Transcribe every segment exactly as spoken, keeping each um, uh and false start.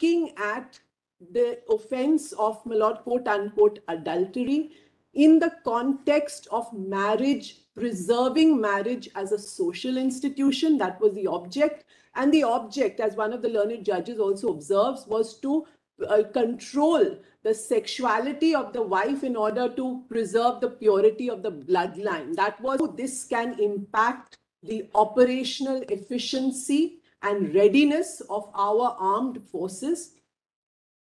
looking at the offense of quote-unquote adultery in the context of marriage, preserving marriage as a social institution. That was the object. And the object, as one of the learned judges also observes, was to uh, control the sexuality of the wife in order to preserve the purity of the bloodline. That was, this can impact the operational efficiency and readiness of our armed forces,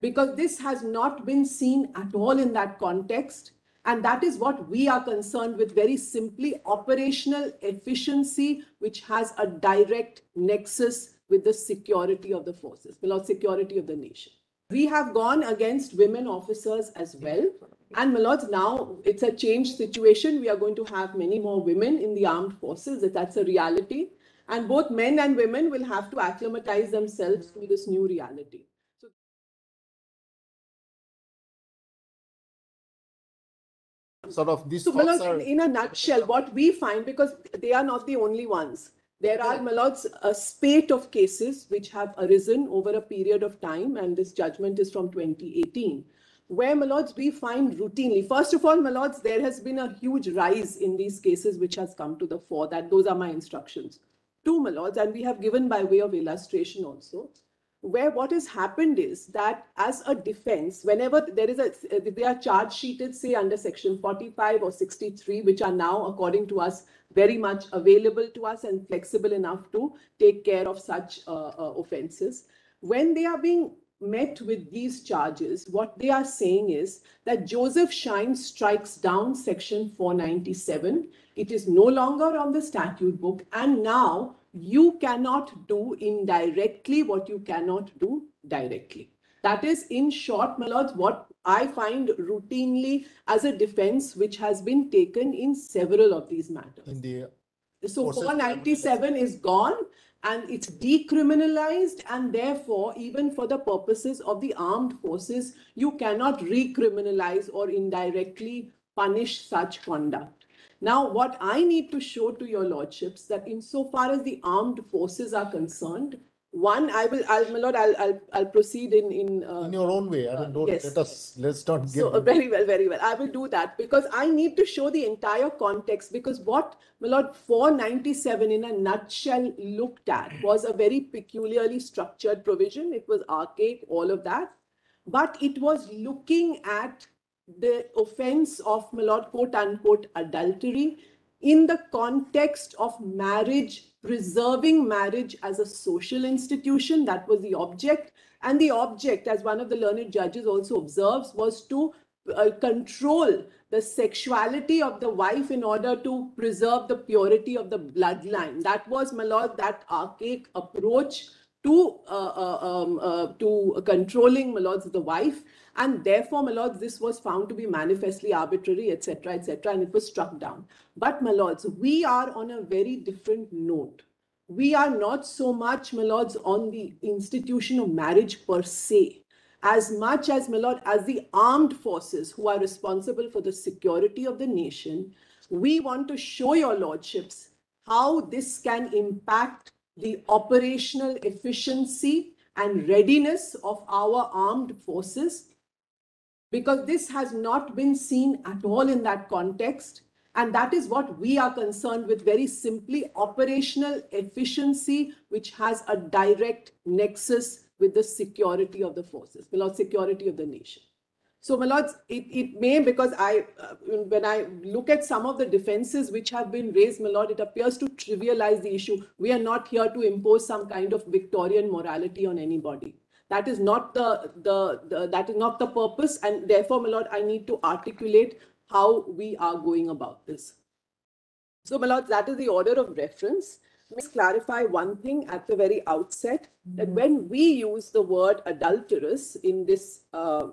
because this has not been seen at all in that context. And that is what we are concerned with, very simply operational efficiency, which has a direct nexus with the security of the forces, the security of the nation. We have gone against women officers as well. And my lords, now it's a changed situation. We are going to have many more women in the armed forces. That's a reality. And both men and women will have to acclimatize themselves to this new reality. Sort of these so, malords, are... in a nutshell, what we find, because they are not the only ones. There are, my lords, a spate of cases which have arisen over a period of time, and this judgment is from twenty eighteen, where, my lords, we find routinely. First of all, my lords, there has been a huge rise in these cases which has come to the fore. That those are my instructions. Two, my lords, and we have given by way of illustration also, where what has happened is that as a defense, whenever there is a, they are charge sheeted, say under section forty-five or sixty-three, which are now, according to us, very much available to us and flexible enough to take care of such uh, uh, offenses. When they are being met with these charges, what they are saying is that Joseph Shine strikes down section four ninety-seven. It is no longer on the statute book, and now you cannot do indirectly what you cannot do directly. That is, in short, my lords, what I find routinely as a defense, which has been taken in several of these matters. In the, uh, so four ninety-seven is gone and it's decriminalized, and therefore, even for the purposes of the armed forces, you cannot recriminalize or indirectly punish such conduct. Now, what I need to show to your lordships, that insofar as the armed forces are concerned, one, I will, I'll, my lord, I'll, I'll, I'll proceed in in, uh, in your own way. I don't, don't yes. let us, let's not give. So uh, very well, very well. I will do that, because I need to show the entire context. Because what, my lord, four ninety-seven in a nutshell looked at was a very peculiarly structured provision. It was archaic, all of that, but it was looking at the offense of, my lord, quote-unquote adultery in the context of marriage, preserving marriage as a social institution. That was the object. And the object, as one of the learned judges also observes, was to uh, control the sexuality of the wife in order to preserve the purity of the bloodline. That was, my lord, that archaic approach to uh, um, uh, to controlling, my lords, the wife. And therefore, my lords, this was found to be manifestly arbitrary, et cetera, et cetera, and it was struck down. But, my lords, we are on a very different note. We are not so much, my lords, on the institution of marriage per se, as much as, my lord, as the armed forces who are responsible for the security of the nation. We want to show your lordships how this can impact the operational efficiency and readiness of our armed forces, because this has not been seen at all in that context. And that is what we are concerned with, very simply operational efficiency, which has a direct nexus with the security of the forces, the security of the nation. So, my lords, it, it may, because I, uh, when I look at some of the defenses which have been raised, my lord, it appears to trivialize the issue. We are not here to impose some kind of Victorian morality on anybody. That is not the, the, the, that is not the purpose. And therefore, my lord, I need to articulate how we are going about this. So, my lords, that is the order of reference. Let's clarify one thing at the very outset, that when we use the word adulteress in this uh,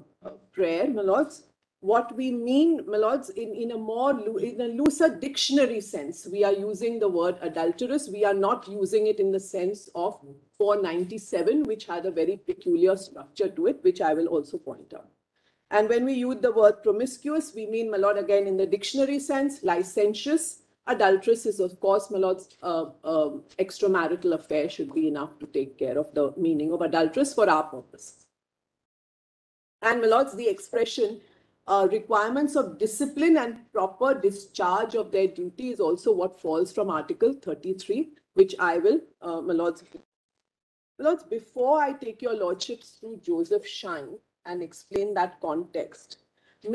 prayer, my lords, what we mean, my lords, in, in a more in a looser dictionary sense, we are using the word adulteress. We are not using it in the sense of four ninety-seven, which had a very peculiar structure to it, which I will also point out. And when we use the word promiscuous, we mean, my lord, again in the dictionary sense, licentious, Adulteress is, of course, my lords, uh, uh, extramarital affair should be enough to take care of the meaning of adulteress for our purpose. And my lords, the expression uh, requirements of discipline and proper discharge of their duty is also what falls from Article thirty-three, which I will, uh, my lords. My lords, before I take your lordships through Joseph Shine and explain that context,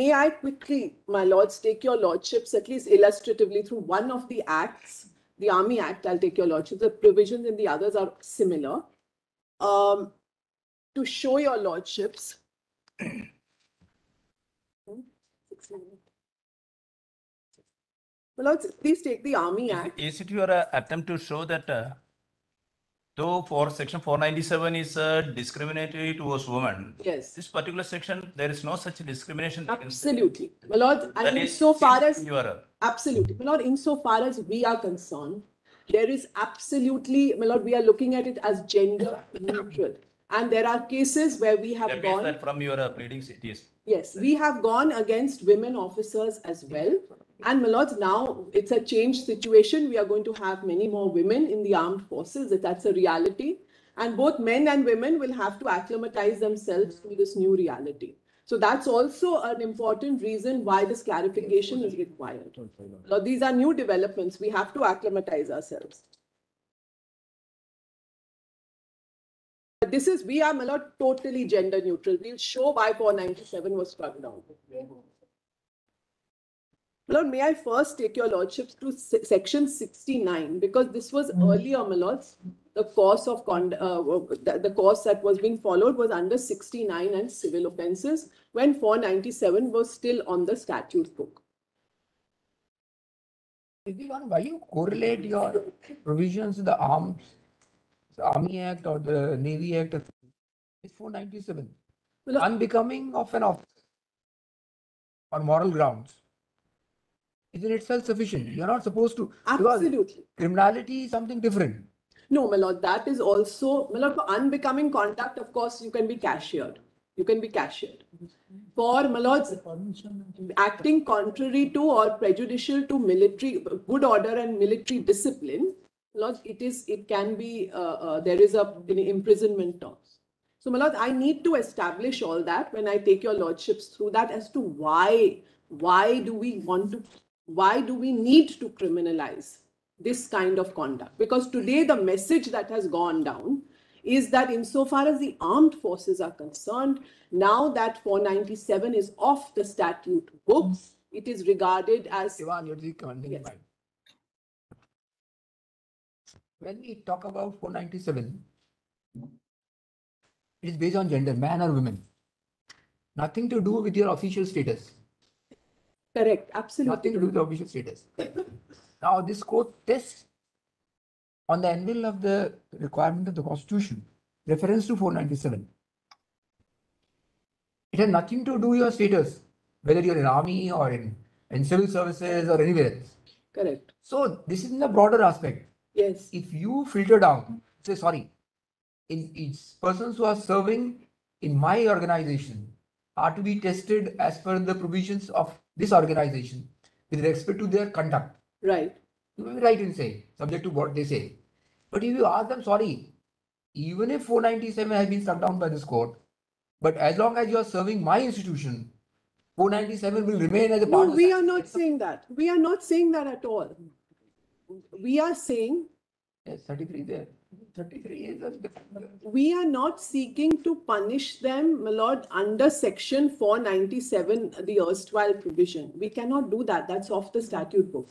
may I quickly, my lords, take your lordships at least illustratively through one of the acts, the Army Act. I'll take your lordships. The provisions in the others are similar. Um, to show your lordships. My lords, please take the Army Act. Is, is it your uh, attempt to show that uh, though for section four ninety-seven is uh, discriminatory towards women? Yes. This particular section, there is no such discrimination. Absolutely. My lord, and insofar as, absolutely. My lord, insofar as we are concerned, there is absolutely, my lord, we are looking at it as gender neutral. And there are cases where we have that gone. That from your readings, it is. Yes, we have gone against women officers as well. And my lords, now it's a changed situation. We are going to have many more women in the armed forces. That's a reality. And both men and women will have to acclimatize themselves to this new reality. So that's also an important reason why this clarification is required. Now, these are new developments. We have to acclimatize ourselves. But this is, we are, my lord, totally gender neutral. We'll show why four ninety-seven was struck down. My lord, may I first take your lordships to section sixty-nine, because this was mm-hmm. earlier, my lords. The course of con uh, the, the course that was being followed was under sixty-nine and civil offences, when four ninety-seven was still on the statute book. Why you correlate your provisions to the arms, the Army Act or the Navy Act? It's four ninety-seven. Well, unbecoming of an officer on moral grounds is in itself sufficient. You're not supposed to. Absolutely. Criminality is something different. No, my lord, that is also, my lord, for unbecoming conduct, of course, you can be cashiered. You can be cashiered. For, my lords, acting contrary to or prejudicial to military good order and military discipline, my lord, it is, it can be, uh, uh, there is a, an imprisonment terms. So, my lord, I need to establish all that when I take your lordships through that as to why, why do we want to, why do we need to criminalize this kind of conduct? Because today the message that has gone down is that insofar as the armed forces are concerned, now that four ninety-seven is off the statute books, it is regarded as... Yes. When we talk about four ninety-seven, it is based on gender, man or women. Nothing to do with your official status. Correct, absolutely. Nothing to do with the official status. Now, this court tests on the anvil of the requirement of the Constitution, reference to four ninety-seven. It has nothing to do with your status, whether you're in army or in, in civil services or anywhere else. Correct. So, this is in the broader aspect. Yes. If you filter down, say, sorry, in each persons who are serving in my organization are to be tested as per the provisions of this organization with respect to their conduct. Right. You may be right in saying, subject to what they say. But if you ask them, sorry, even if four ninety-seven has been struck down by this court, but as long as you are serving my institution, four ninety-seven will remain as a part of the... No, we are not saying that. We are not saying that at all. We are saying... Yes, thirty-three there. thirty-three is a... We are not seeking to punish them, my lord, under section four ninety-seven, the erstwhile provision. We cannot do that. That's off the statute book.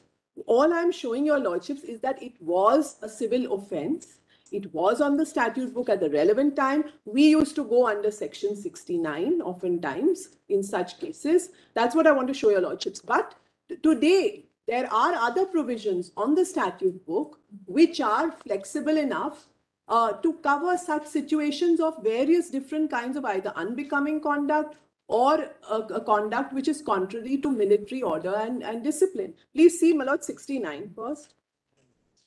All I'm showing your lordships is that it was a civil offense. It was on the statute book at the relevant time. We used to go under section sixty-nine oftentimes in such cases. That's what I want to show your lordships. But today, there are other provisions on the statute book which are flexible enough uh, to cover such situations of various different kinds of either unbecoming conduct or a, a conduct which is contrary to military order and, and discipline. Please see, my lord, sixty-nine first.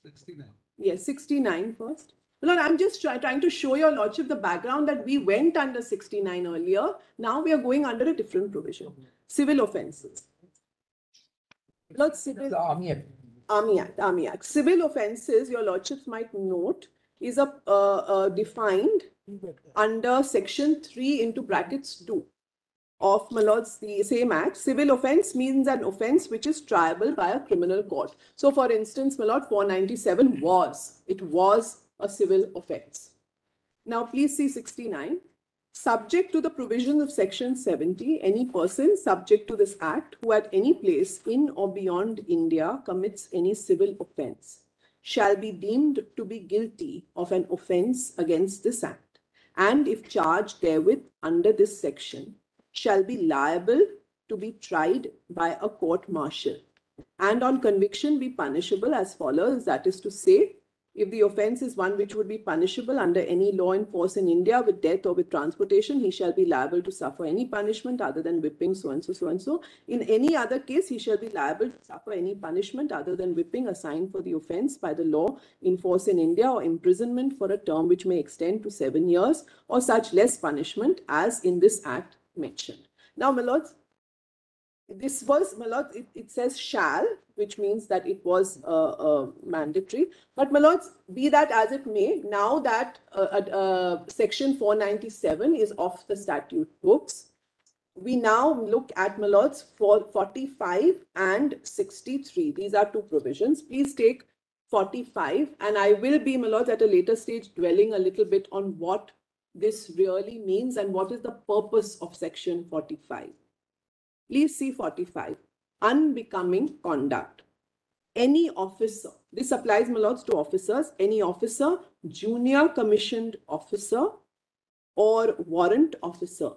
sixty-nine. Yes, sixty-nine first. My lord, I'm just try, trying to show your lordship the background that we went under sixty-nine earlier. Now we are going under a different provision. Civil offences. Lord, civil, the Army Act. Army Act, Army Act. Civil offences, your lordships might note, is a, uh, uh, defined under section three into brackets two of my lords the same act. Civil offence means an offence which is triable by a criminal court. So for instance, my lord, four ninety-seven was, it was a civil offence. Now please see sixty-nine. Subject to the provisions of section seventy, any person subject to this act who at any place in or beyond India commits any civil offence shall be deemed to be guilty of an offence against this act, and if charged therewith under this section, shall be liable to be tried by a court-martial, and on conviction be punishable as follows, that is to say, if the offence is one which would be punishable under any law in force in India with death or with transportation, he shall be liable to suffer any punishment other than whipping, so and so, so and so. In any other case, he shall be liable to suffer any punishment other than whipping assigned for the offence by the law in force in India, or imprisonment for a term which may extend to seven years or such less punishment as in this act mentioned. Now, my lords, this was, my lords, it, it says shall, which means that it was uh, uh, mandatory. But my lords, be that as it may, now that uh, uh, section four ninety-seven is off the statute books, we now look at, my lords, for forty-five and sixty-three. These are two provisions. Please take forty-five, and I will be, my lords, at a later stage dwelling a little bit on what this really means and what is the purpose of section forty-five. Please see forty-five. Unbecoming conduct. Any officer, this applies, my lords, to officers, any officer, junior commissioned officer or warrant officer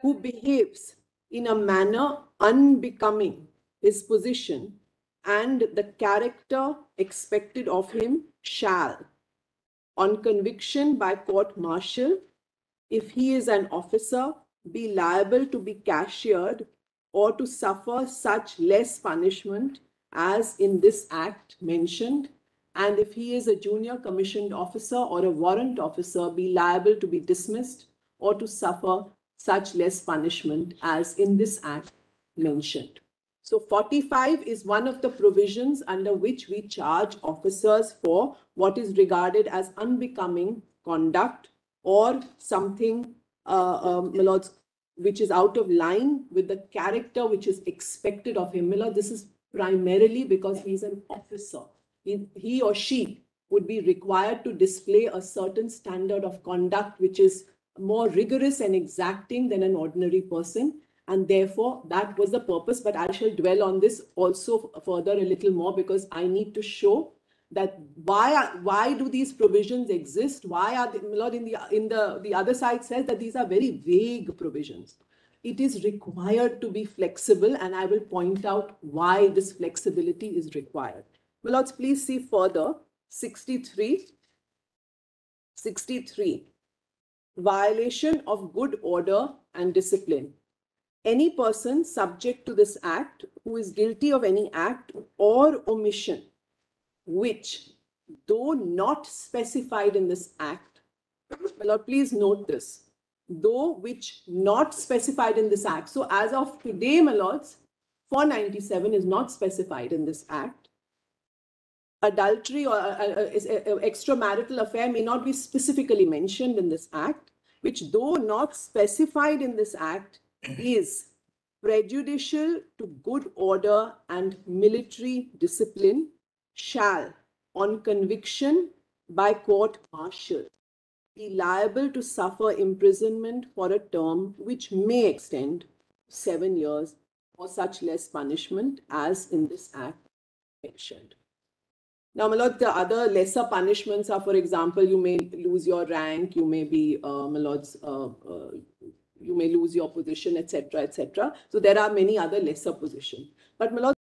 who behaves in a manner unbecoming his position and the character expected of him shall, on conviction by court-martial, if he is an officer, be liable to be cashiered or to suffer such less punishment as in this act mentioned, and if he is a junior commissioned officer or a warrant officer, be liable to be dismissed or to suffer such less punishment as in this act mentioned. So forty-five is one of the provisions under which we charge officers for what is regarded as unbecoming conduct or something, uh, um, my lords, which is out of line with the character which is expected of him. Miller, this is primarily because he's an officer. He, he or she would be required to display a certain standard of conduct which is more rigorous and exacting than an ordinary person. And therefore, that was the purpose. But I shall dwell on this also further a little more, because I need to show that why why do these provisions exist? Why are they, my lord, in the in the the other side says that these are very vague provisions. It is required to be flexible, and I will point out why this flexibility is required. My lords, please see further sixty-three. sixty-three. Violation of good order and discipline. Any person subject to this act who is guilty of any act or omission which, though not specified in this act, my lord, please note this, though which not specified in this act. So as of today, my lords, four ninety-seven is not specified in this act. Adultery or uh, uh, extramarital affair may not be specifically mentioned in this act, which, though not specified in this act, is prejudicial to good order and military discipline, shall, on conviction by court martial, be liable to suffer imprisonment for a term which may extend seven years or such less punishment as in this act mentioned. Now, my lord, the other lesser punishments are, for example, you may lose your rank, you may be, uh, my lords, uh, uh, you may lose your position, et cetera, et cetera. So there are many other lesser positions. But my lord,